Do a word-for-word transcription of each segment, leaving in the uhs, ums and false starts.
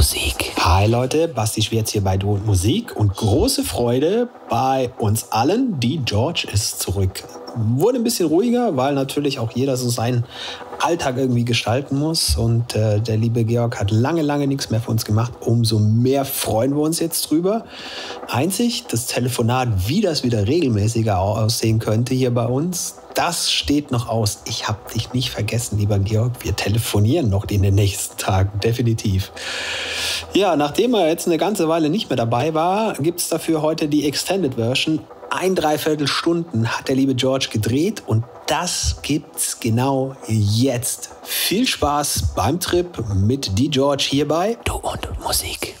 Musik. Hi Leute, Basti Schwerdt hier bei Du und Musik und große Freude bei uns allen, die Georg ist zurück. Wurde ein bisschen ruhiger, weil natürlich auch jeder so seinen Alltag irgendwie gestalten muss und äh, der liebe Georg hat lange, lange nichts mehr für uns gemacht. Umso mehr freuen wir uns jetzt drüber. Einzig das Telefonat, wie das wieder regelmäßiger aussehen könnte hier bei uns, das steht noch aus. Ich habe dich nicht vergessen, lieber Georg. Wir telefonieren noch in den nächsten Tagen, definitiv. Ja, nachdem er jetzt eine ganze Weile nicht mehr dabei war, gibt es dafür heute die Extended Version. Ein Dreiviertelstunden hat der liebe Georg gedreht und das gibt's genau jetzt. Viel Spaß beim Trip mit die Georg hierbei. Du und Musik.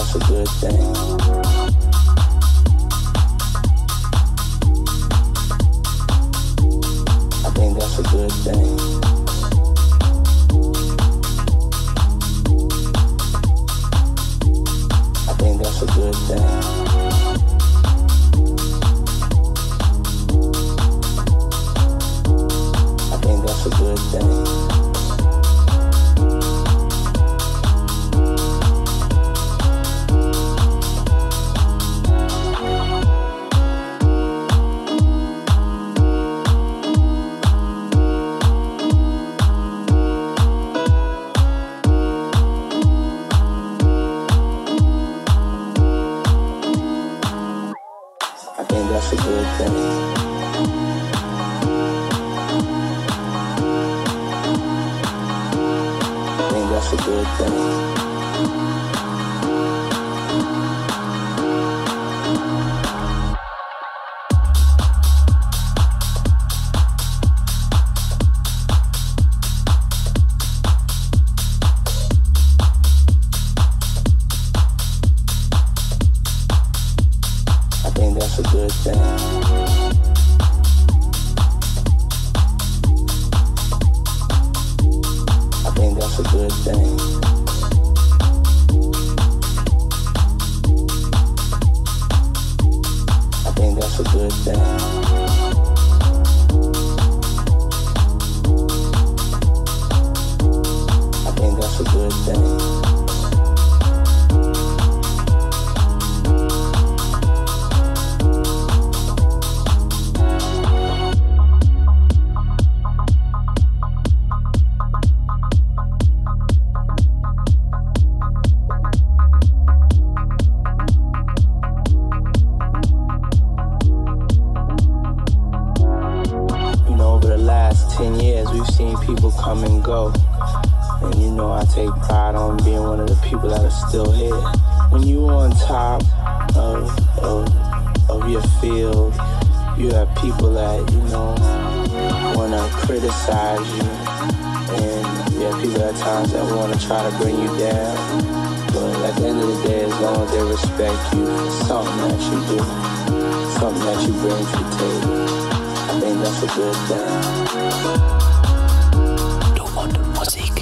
that's a good thing. That's a good thing. I think that's a good thing. I think that's a good thing. Du und Musik.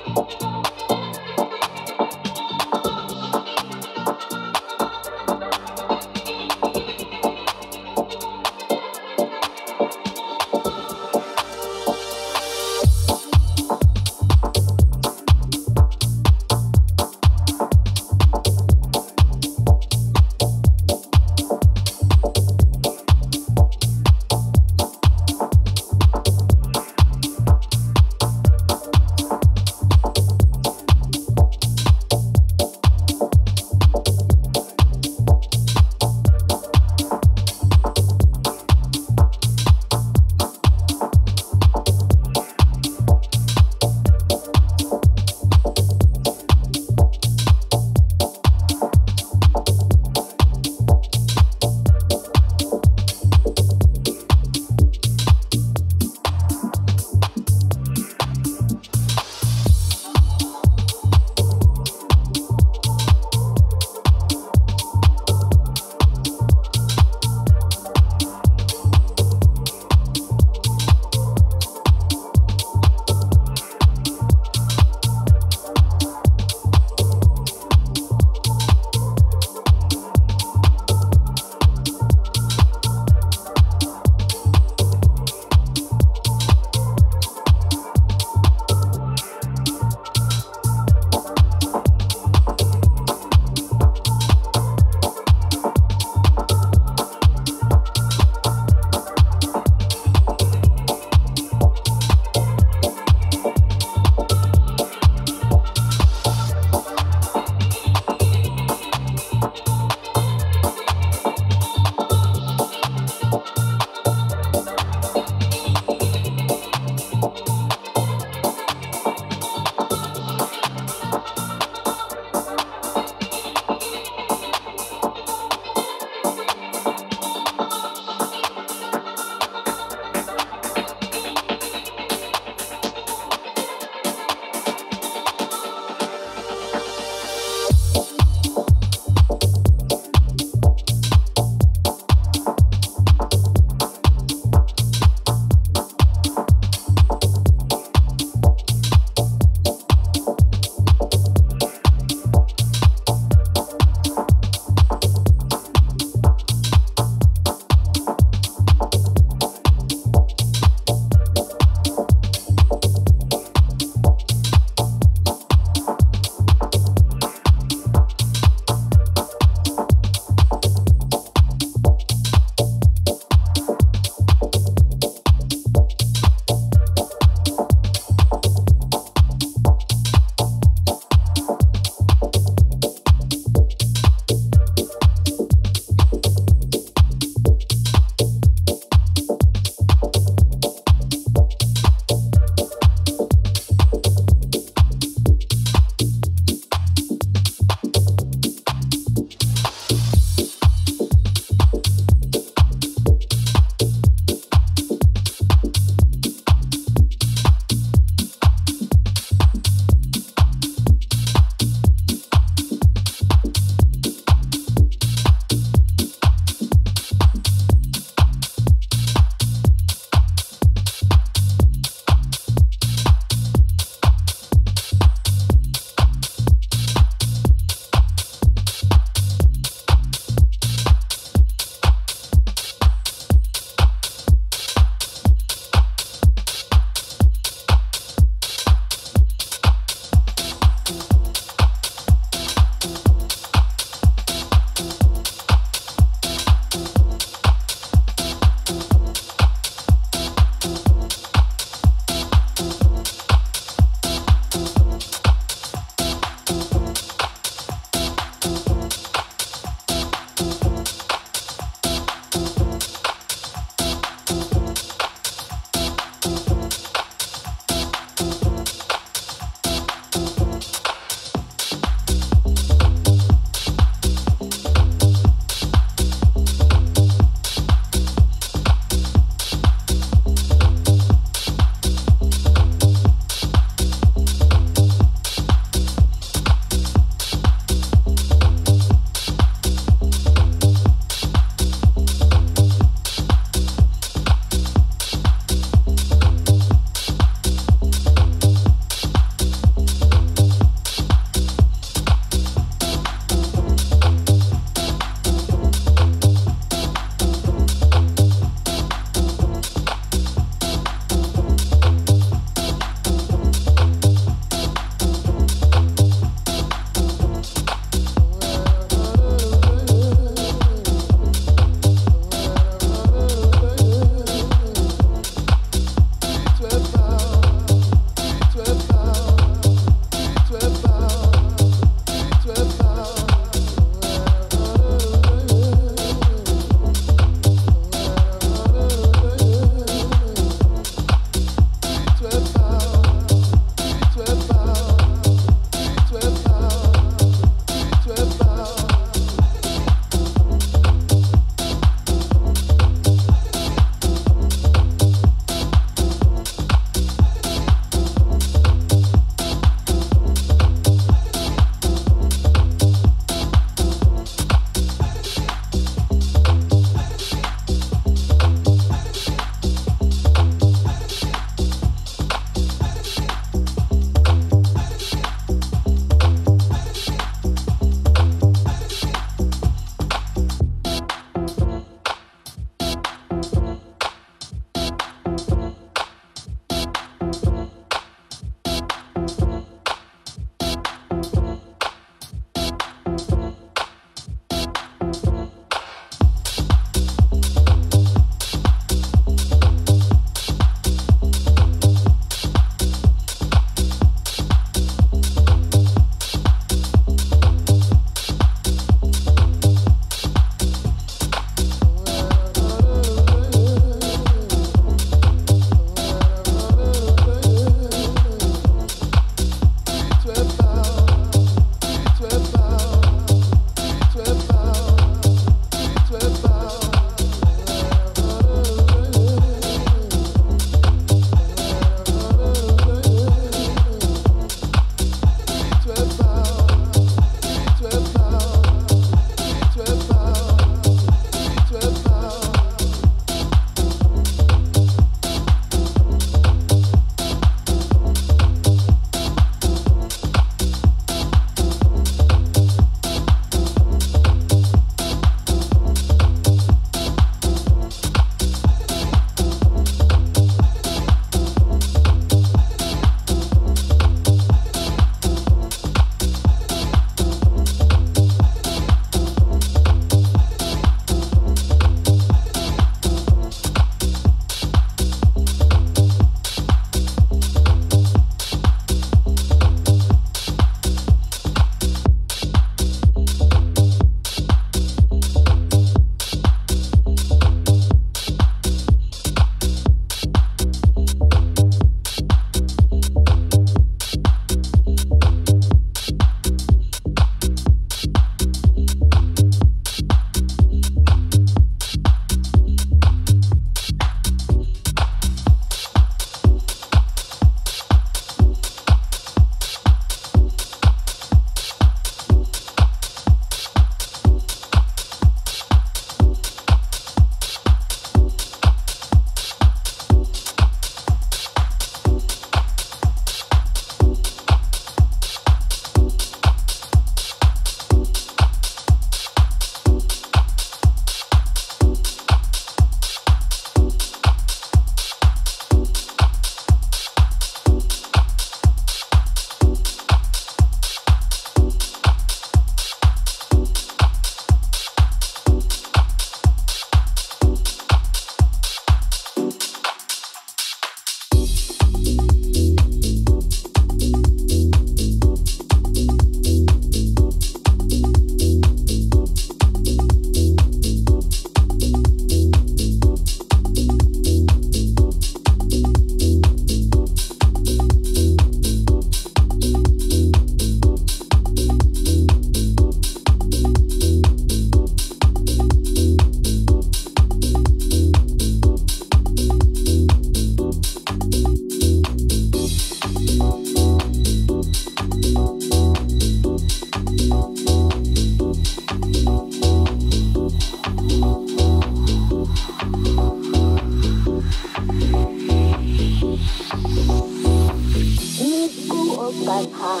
dein Haar.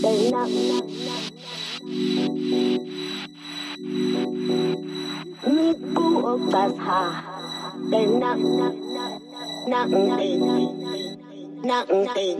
Berliner. Mit Du und das Haar. Berliner. Nacken, ey. Nacken, ey.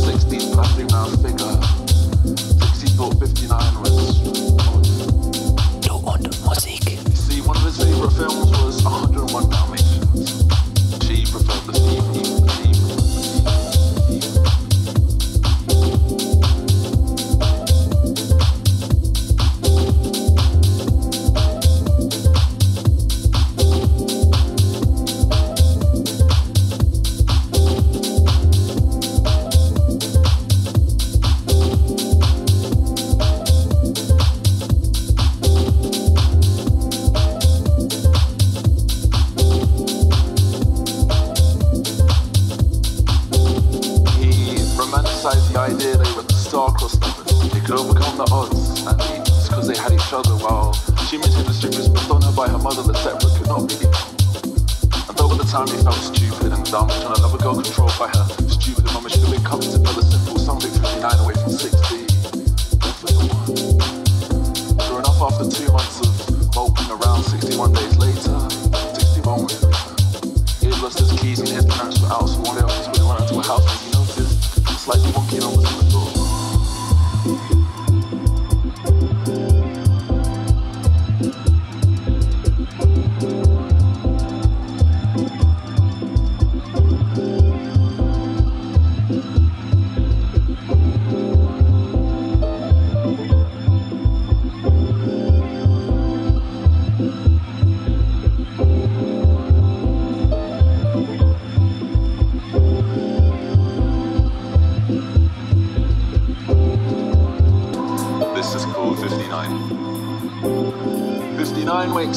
Du und Musik.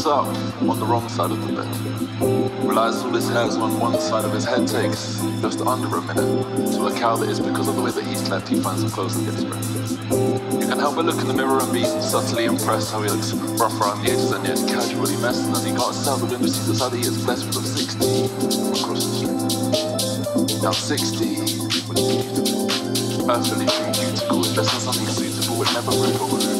Up on the wrong side of the bed, realizes all his hairs on one side of his head takes just under a minute to a cow that is because of the way that he slept he finds him close to his breath. You can help but look in the mirror and be subtly impressed how he looks rough around the edges and yet casually messed, and as he can't sell the window sees the side that he is blessed with of sixty across the street. Now sixty would be earthly from cuticle is less than something suitable would never move or move.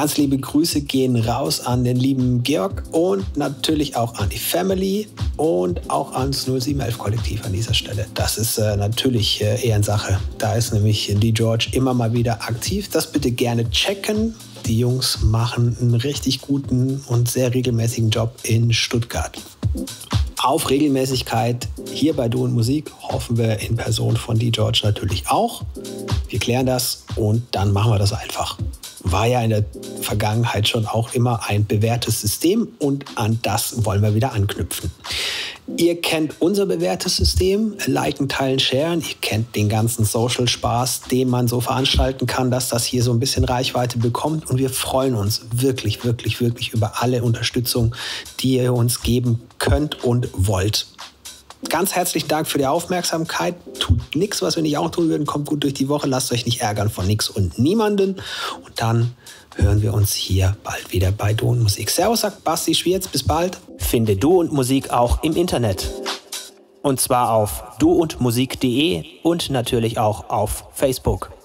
Ganz liebe Grüße gehen raus an den lieben Georg und natürlich auch an die Family und auch ans null sieben elf Kollektiv an dieser Stelle. Das ist äh, natürlich äh, Ehrensache. Da ist nämlich die Georg immer mal wieder aktiv. Das bitte gerne checken. Die Jungs machen einen richtig guten und sehr regelmäßigen Job in Stuttgart. Auf Regelmäßigkeit hier bei Du und Musik hoffen wir in Person von die Georg natürlich auch. Wir klären das und dann machen wir das einfach. War ja in der Vergangenheit schon auch immer ein bewährtes System und an das wollen wir wieder anknüpfen. Ihr kennt unser bewährtes System, liken, teilen, sharen. Ihr kennt den ganzen Social-Spaß, den man so veranstalten kann, dass das hier so ein bisschen Reichweite bekommt. Und wir freuen uns wirklich, wirklich, wirklich über alle Unterstützung, die ihr uns geben könnt und wollt. Ganz herzlichen Dank für die Aufmerksamkeit. Tut nichts, was wir nicht auch tun würden. Kommt gut durch die Woche. Lasst euch nicht ärgern von nichts und niemanden. Und dann hören wir uns hier bald wieder bei Du und Musik. Servus, sagt Basti Schwerdt. Bis bald. Finde Du und Musik auch im Internet. Und zwar auf du und musik punkt de und natürlich auch auf Facebook.